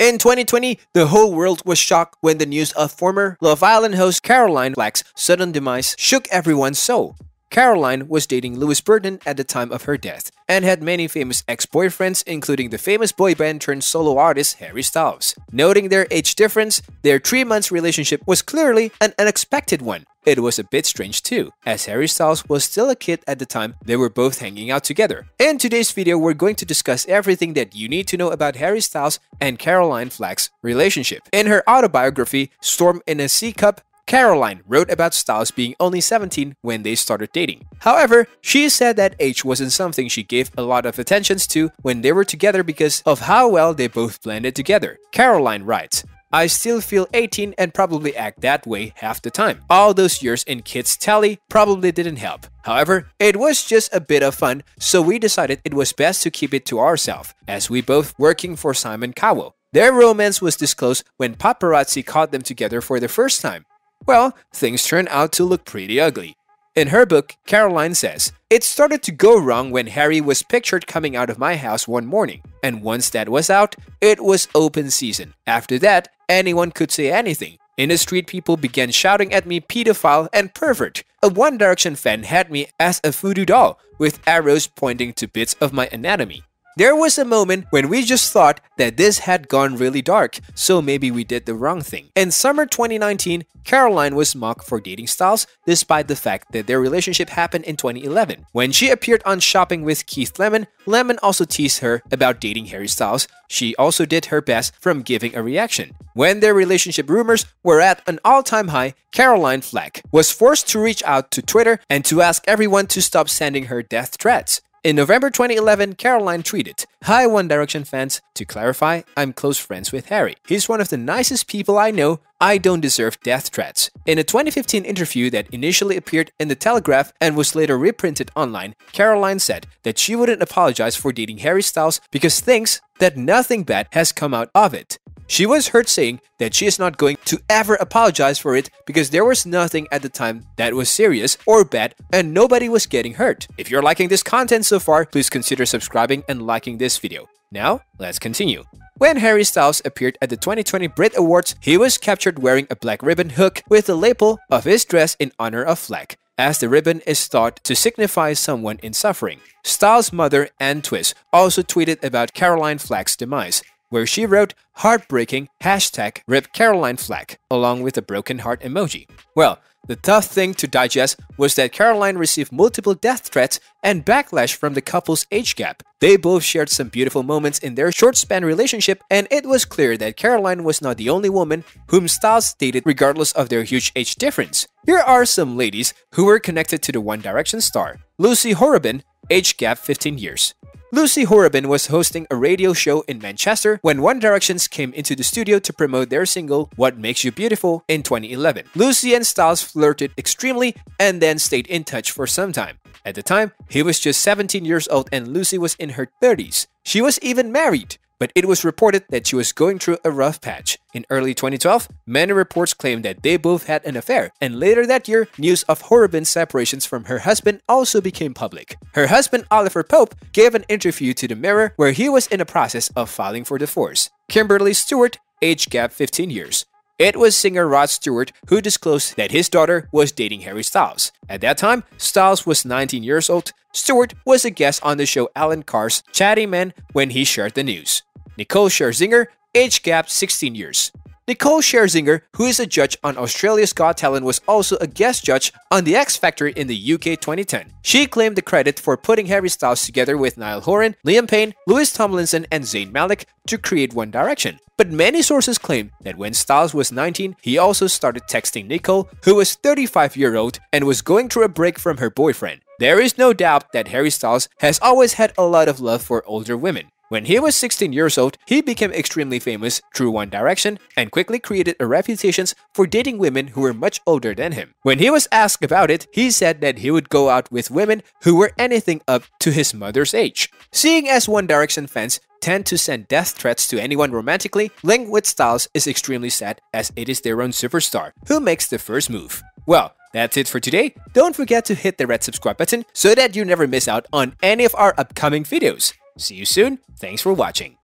In 2020, the whole world was shocked when the news of former Love Island host Caroline Flack's sudden demise shook everyone's soul. Caroline was dating Louis Burton at the time of her death, and had many famous ex-boyfriends including the famous boy band turned solo artist Harry Styles. Noting their age difference, their 3-month relationship was clearly an unexpected one. It was a bit strange too, as Harry Styles was still a kid at the time they were both hanging out together. In today's video, we're going to discuss everything that you need to know about Harry Styles and Caroline Flack's relationship. In her autobiography, Storm in a Sea Cup, Caroline wrote about Styles being only 17 when they started dating. However, she said that age wasn't something she gave a lot of attention to when they were together because of how well they both blended together. Caroline writes, "I still feel 18 and probably act that way half the time. All those years in kids' tally probably didn't help. However, it was just a bit of fun, so we decided it was best to keep it to ourselves, as we both working for Simon Cowell." Their romance was disclosed when paparazzi caught them together for the first time. Well, things turned out to look pretty ugly. In her book, Caroline says, "It started to go wrong when Harry was pictured coming out of my house one morning. And once that was out, it was open season. After that, anyone could say anything. In the street, people began shouting at me pedophile and pervert. A One Direction fan had me as a voodoo doll with arrows pointing to bits of my anatomy. There was a moment when we just thought that this had gone really dark, so maybe we did the wrong thing." In summer 2019, Caroline was mocked for dating Styles despite the fact that their relationship happened in 2011. When she appeared on Shopping with Keith Lemon, Lemon also teased her about dating Harry Styles. She also did her best from giving a reaction. When their relationship rumors were at an all-time high, Caroline Flack was forced to reach out to Twitter and to ask everyone to stop sending her death threats. In November 2011, Caroline tweeted, "Hi One Direction fans, to clarify, I'm close friends with Harry. He's one of the nicest people I know. I don't deserve death threats." In a 2015 interview that initially appeared in The Telegraph and was later reprinted online, Caroline said that she wouldn't apologize for dating Harry Styles because thinks that nothing bad has come out of it. She was heard saying that she is not going to ever apologize for it because there was nothing at the time that was serious or bad and nobody was getting hurt. If you're liking this content so far, please consider subscribing and liking this video. Now, let's continue. When Harry Styles appeared at the 2020 Brit Awards, he was captured wearing a black ribbon hook with the lapel of his dress in honor of Flack, as the ribbon is thought to signify someone in suffering. Styles' mother, Anne Twist, also tweeted about Caroline Flack's demise, where she wrote, "Heartbreaking, hashtag rip Caroline Flack," along with a broken heart emoji. Well, the tough thing to digest was that Caroline received multiple death threats and backlash from the couple's age gap. They both shared some beautiful moments in their short-span relationship, and it was clear that Caroline was not the only woman whom Styles dated regardless of their huge age difference. Here are some ladies who were connected to the One Direction star. Lucy Horobin, age gap 15 years. Lucy Horobin was hosting a radio show in Manchester when One Direction came into the studio to promote their single What Makes You Beautiful in 2011. Lucy and Styles flirted extremely and then stayed in touch for some time. At the time, he was just 17 years old and Lucy was in her 30s. She was even married, but it was reported that she was going through a rough patch. In early 2012, many reports claimed that they both had an affair, and later that year, news of Horobin's separations from her husband also became public. Her husband, Oliver Pope, gave an interview to The Mirror where he was in the process of filing for divorce. Kimberly Stewart, age gap 15 years. It was singer Rod Stewart who disclosed that his daughter was dating Harry Styles. At that time, Styles was 19 years old. Stewart was a guest on the show Alan Carr's Chatty Man when he shared the news. Nicole Scherzinger, age gap 16 years. Nicole Scherzinger, who is a judge on Australia's Got Talent, was also a guest judge on The X Factor in the UK 2010. She claimed the credit for putting Harry Styles together with Niall Horan, Liam Payne, Louis Tomlinson, and Zayn Malik to create One Direction. But many sources claim that when Styles was 19, he also started texting Nicole, who was 35-year-old and was going through a break from her boyfriend. There is no doubt that Harry Styles has always had a lot of love for older women. When he was 16 years old, he became extremely famous through One Direction and quickly created a reputation for dating women who were much older than him. When he was asked about it, he said that he would go out with women who were anything up to his mother's age. Seeing as One Direction fans tend to send death threats to anyone romantically linked with Styles is extremely sad, as it is their own superstar who makes the first move. Well, that's it for today. Don't forget to hit the red subscribe button so that you never miss out on any of our upcoming videos. See you soon. Thanks for watching.